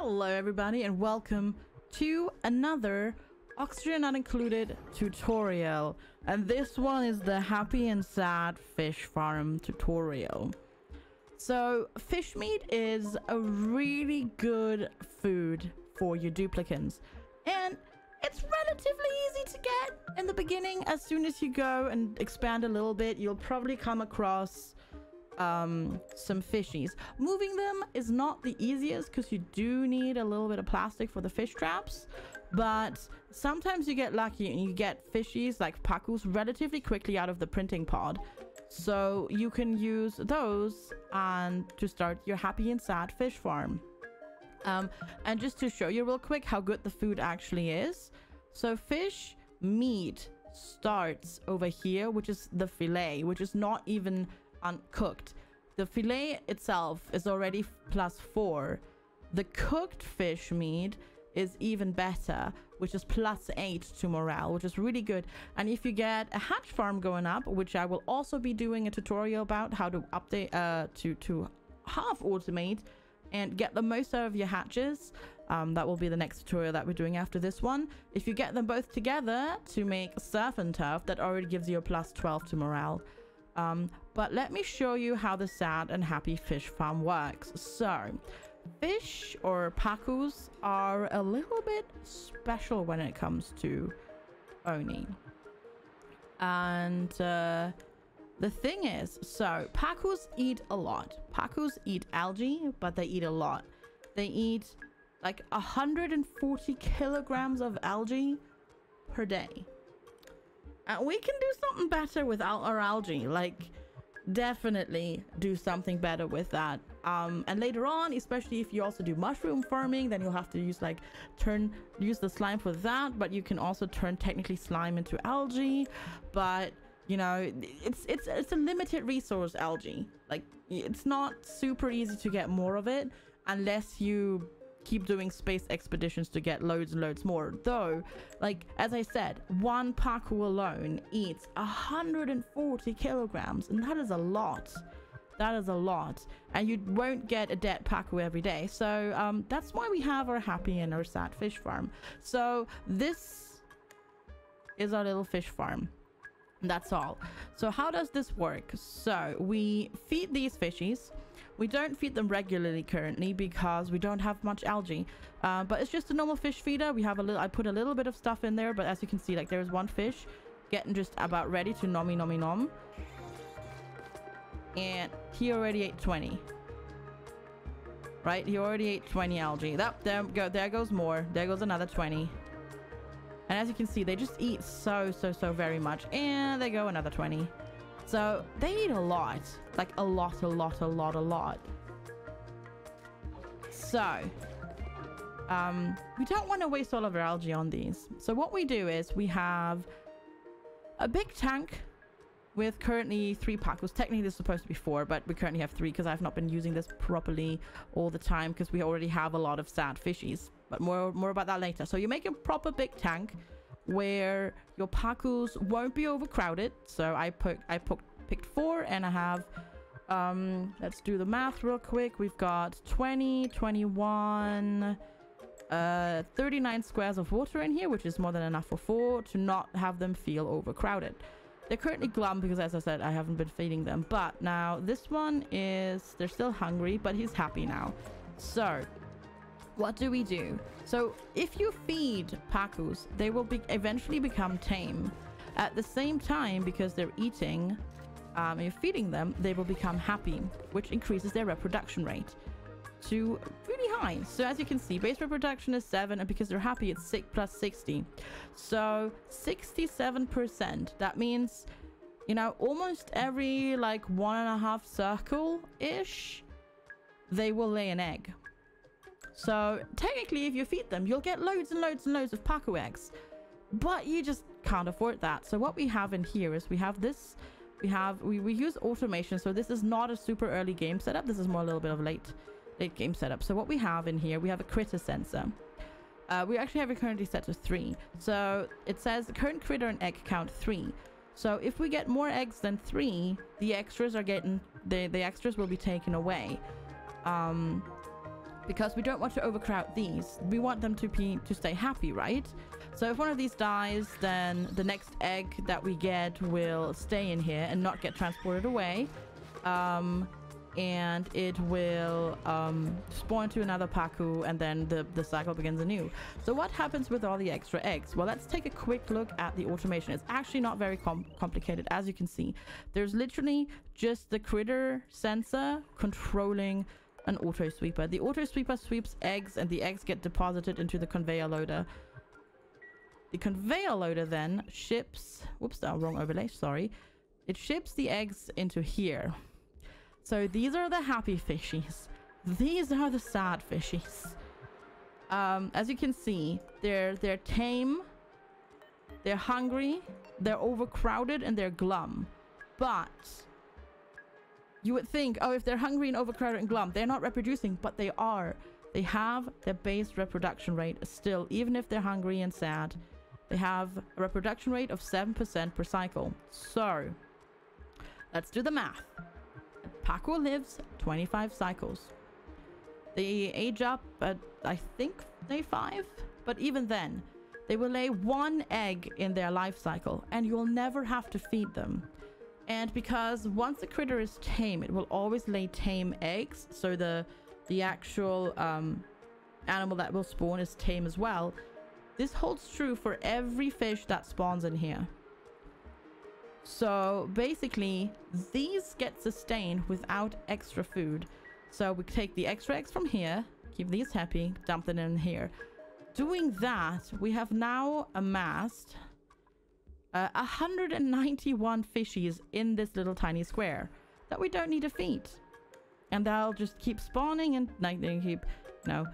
Hello everybody and welcome to another Oxygen Not Included tutorial, and this one is the happy and sad fish farm tutorial. So fish meat is a really good food for your duplicants, and it's relatively easy to get in the beginning. As soon as you go and expand a little bit, you'll probably come across some fishies. Moving them is not the easiest because you do need a little bit of plastic for the fish traps, but sometimes you get lucky and you get fishies like Pacu's relatively quickly out of the printing pod, so you can use those and to start your happy and sad fish farm. And just to show you real quick how good the food actually is, so fish meat starts over here, which is the fillet, which is not even uncooked. The fillet itself is already +4. The cooked fish meat is even better, which is +8 to morale, which is really good. And if you get a hatch farm going up, which I will also be doing a tutorial about how to update to half automate and get the most out of your hatches, that will be the next tutorial that we're doing after this one. If you get them both together to make surf and turf, that already gives you a +12 to morale. But let me show you how the sad and happy fish farm works. So fish, or Pacus, are a little bit special when it comes to owning. And the thing is, so Pacus eat a lot. Pacus eat algae, but they eat a lot. They eat like 140 kilograms of algae per day. We can do something better with our algae, like definitely do something better with that. And later on, especially if you also do mushroom farming, then you'll have to use like use the slime for that, but you can also turn technically slime into algae. But you know, it's a limited resource, algae. Like, it's not super easy to get more of it unless you keep doing space expeditions to get loads and loads more. Though, like as I said, one Pacu alone eats 140 kilograms, and that is a lot. That is a lot, and you won't get a dead Pacu every day. So that's why we have our happy and our sad fish farm. So this is our little fish farm. That's all. So how does this work? So we feed these fishies. We don't feed them regularly currently because we don't have much algae, but it's just a normal fish feeder. We have a little, I put a little bit of stuff in there, but as you can see, like there's one fish getting just about ready to nommy nommy nom, and he already ate 20. Right, he already ate 20 algae. That, there go, there goes more, there goes another 20. And as you can see, they just eat so very much, and they go another 20. So they eat a lot, like a lot. So we don't want to waste all of our algae on these. So what we do is we have a big tank with currently 3 Pacus. Technically this is supposed to be 4, but we currently have 3 because I've not been using this properly all the time because we already have a lot of sad fishies. But more about that later. So you make a proper big tank where your Pacus won't be overcrowded. So I picked 4, and I have let's do the math real quick. We've got 20, 21, 39 squares of water in here, which is more than enough for 4 to not have them feel overcrowded. They're currently glum because, as I said, I haven't been feeding them. But now this one is, they're still hungry, but he's happy now. So what do we do? So if you feed Pacus, they will eventually become tame. At the same time, because they're eating, you're feeding them, they will become happy, which increases their reproduction rate to really high. So as you can see, base reproduction is 7, and because they're happy, it's +60. So 67%. That means, you know, almost every like 1.5 circle-ish, they will lay an egg. So technically, if you feed them, you'll get loads and loads and loads of Pacu eggs, but you just can't afford that. So what we have in here is we have this, we use automation. So this is not a super early game setup. This is more a little bit of late game setup. So what we have in here, we have a critter sensor. We actually have it currently set to 3. So it says current critter and egg count 3. So if we get more eggs than 3, the extras will be taken away. because we don't want to overcrowd these. We want them to stay happy, right? So if one of these dies, then the next egg that we get will stay in here and not get transported away. And it will spawn to another Pacu, and then the cycle begins anew. So what happens with all the extra eggs? Well, let's take a quick look at the automation. It's actually not very complicated, as you can see. There's literally just the critter sensor controlling an auto sweeper. The auto sweeper sweeps eggs, and the eggs get deposited into the conveyor loader. The conveyor loader then ships... Whoops, wrong overlay, sorry. It ships the eggs into here. So these are the happy fishies. These are the sad fishies. As you can see, they're tame, they're hungry, they're overcrowded, and they're glum. But you would think, oh, if they're hungry and overcrowded and glum, they're not reproducing, but they are. They have their base reproduction rate still, even if they're hungry and sad. They have a reproduction rate of 7% per cycle. So let's do the math. Pacu lives 25 cycles. They age up at, I think, day 5. But even then, they will lay 1 egg in their life cycle, and you'll never have to feed them. And because once a critter is tame, it will always lay tame eggs, so the actual animal that will spawn is tame as well. This holds true for every fish that spawns in here. So basically, these get sustained without extra food. So we take the extra eggs from here, keep these happy, dump them in here. Doing that, we have now amassed 191 fishies in this little tiny square that we don't need to feed. And they'll just keep spawning, and like they keep, you know,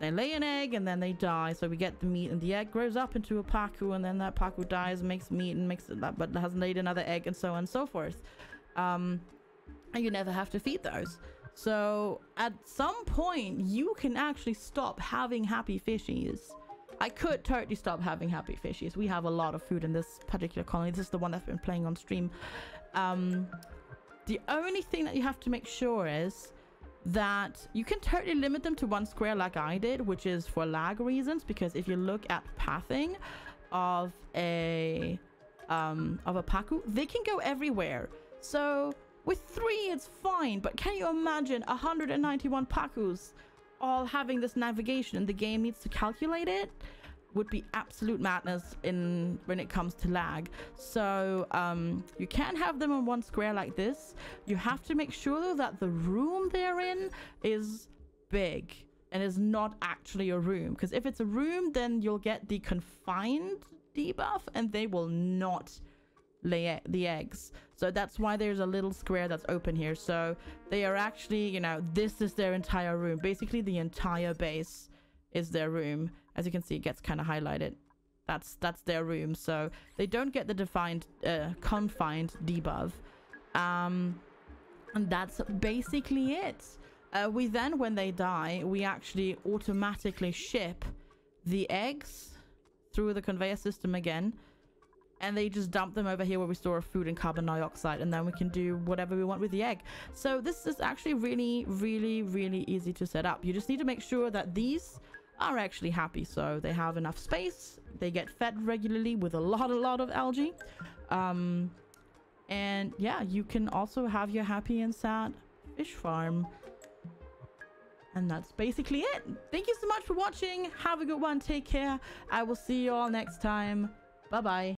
they lay an egg, and then they die. So we get the meat, and the egg grows up into a Pacu, and then that Pacu dies, makes meat, and makes it that, but hasn't laid another egg, and so on and so forth. And you never have to feed those. So at some point, you can actually stop having happy fishies. I could totally stop having happy fishies. We have a lot of food in this particular colony. This is the one I've been playing on stream. The only thing that you have to make sure is that you can totally limit them to 1 square like I did, which is for lag reasons, because if you look at pathing of a Pacu, they can go everywhere. So with 3 it's fine, but can you imagine 191 Pacus all having this navigation, and the game needs to calculate it? Would be absolute madness when it comes to lag. So you can't have them in 1 square like this. You have to make sure though that the room they're in is big and is not actually a room, because if it's a room, then you'll get the confined debuff and they will not lay the eggs. So that's why there's a little square that's open here. So they are actually, you know, this is their entire room. Basically the entire base is their room. As you can see, it gets kind of highlighted. That's their room. So they don't get the confined debuff. And that's basically it. We then, when they die, we actually automatically ship the eggs through the conveyor system again. And they just dump them over here where we store our food and carbon dioxide. And then we can do whatever we want with the egg. So this is actually really, really, really easy to set up. You just need to make sure that these are actually happy, so they have enough space, they get fed regularly with a lot of algae, and yeah, you can also have your happy and sad fish farm. And that's basically it. Thank you so much for watching. Have a good one. Take care. I will see you all next time. Bye bye.